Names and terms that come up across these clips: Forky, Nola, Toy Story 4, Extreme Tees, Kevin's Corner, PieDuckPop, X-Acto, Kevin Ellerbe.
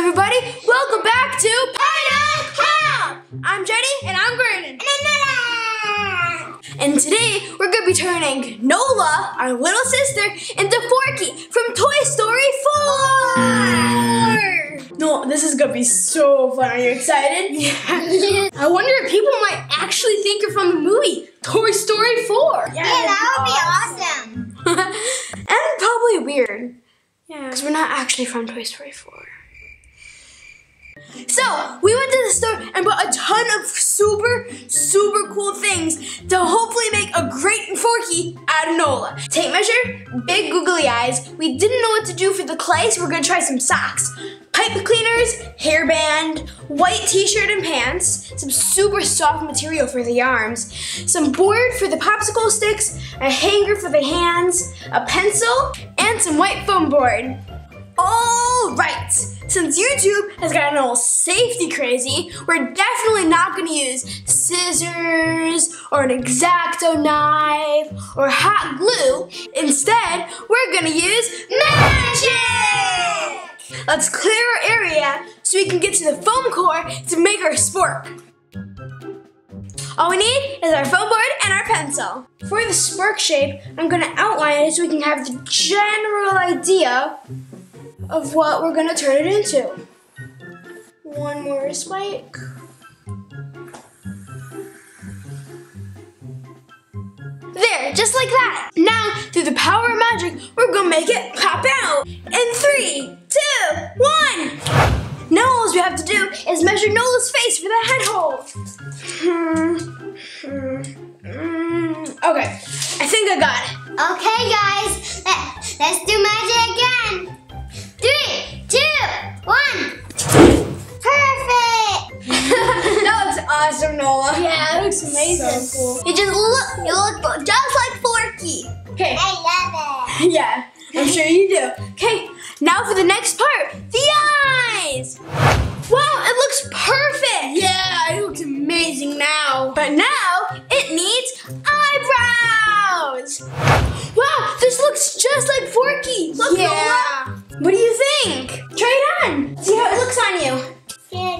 everybody? Welcome back to PieDuckPop! I'm Jenny and I'm Graydon. And I'm Nola. And today we're gonna be turning Nola, our little sister, into Forky from Toy Story 4! No, this is gonna be so fun. Are you excited? Yeah. I wonder if people might actually think you're from the movie Toy Story 4. Yeah, that would be awesome. And probably weird. Yeah. Because we're not actually from Toy Story 4. So, we went to the store and bought a ton of super cool things to hopefully make a great Forky out of Nola. Tape measure, big googly eyes. We didn't know what to do for the clay, so we're gonna try some socks. Pipe cleaners, hairband, white t-shirt and pants, some super soft material for the arms, some board for the popsicle sticks, a hanger for the hands, a pencil, and some white foam board. All right, since YouTube has gotten all safety crazy, we're definitely not gonna use scissors or an X-Acto knife or hot glue. Instead, we're gonna use magic! Let's clear our area so we can get to the foam core to make our spork. All we need is our foam board and our pencil. For the spork shape, I'm gonna outline it so we can have the general idea of what we're gonna turn it into. One more spike. There, just like that. Now, through the power of magic, we're gonna make it pop out. In 3, 2, 1. Now all we have to do is measure Nola's face for the head hole. Okay, I think I got it. Okay guys, let's do magic again. 3, 2, 1. Perfect! That looks awesome, Nola. Yeah, that looks amazing. So cool. You look just like Forky. Okay. I love it. Yeah, I'm sure you do. Okay. Now for the next part, the eyes! Wow, it looks perfect! Yeah, it looks amazing now. But now, it needs eyebrows! Wow, this looks just like Forky! Look, yeah. Nola! What do you think? Try it on! See how it looks on you. Yeah,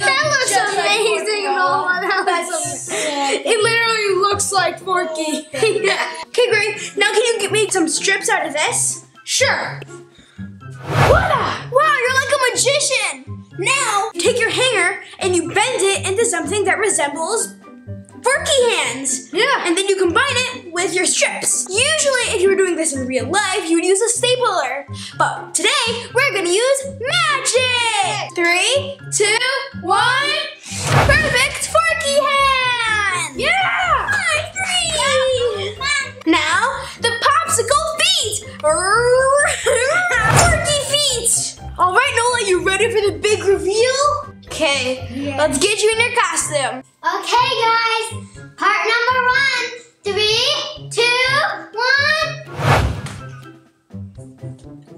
that looks just amazing, like Nola! That looks amazing. It literally looks like Forky. Yeah. Okay, great. Now can you get me some strips out of this? Sure. Wow, you're like a magician. Now, take your hanger and you bend it into something that resembles Forky hands. Yeah. And then you combine it with your strips. Usually, if you were doing this in real life, you would use a stapler. But today, we're gonna use magic. 3, 2, 1. Perfect Forky hands. Yeah. 5, 3. Now, the popsicle feet. Forky feet. All right, Nola, you ready for the big reveal? Okay, yeah. Let's get you in your costume. Okay, guys. Part number 1. 3, 2, 1.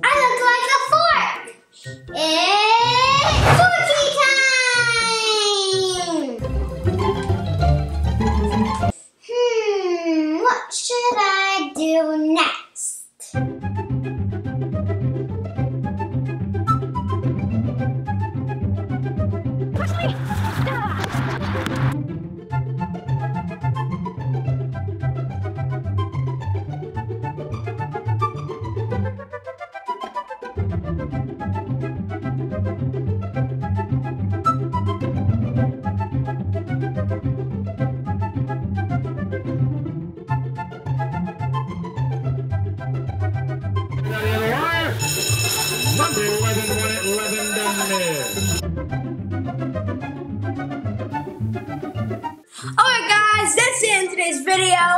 I look like a fork. It's Forky time. What should I do next? Video.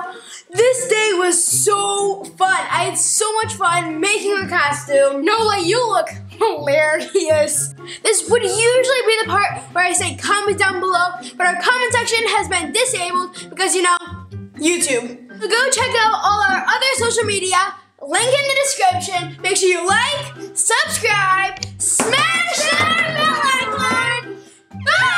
This day was so fun. I had so much fun making the costume. Nola, you look hilarious. This would usually be the part where I say comment down below, but our comment section has been disabled because, you know, YouTube. So go check out all our other social media. Link in the description. Make sure you like, subscribe, smash that bell icon. Bye!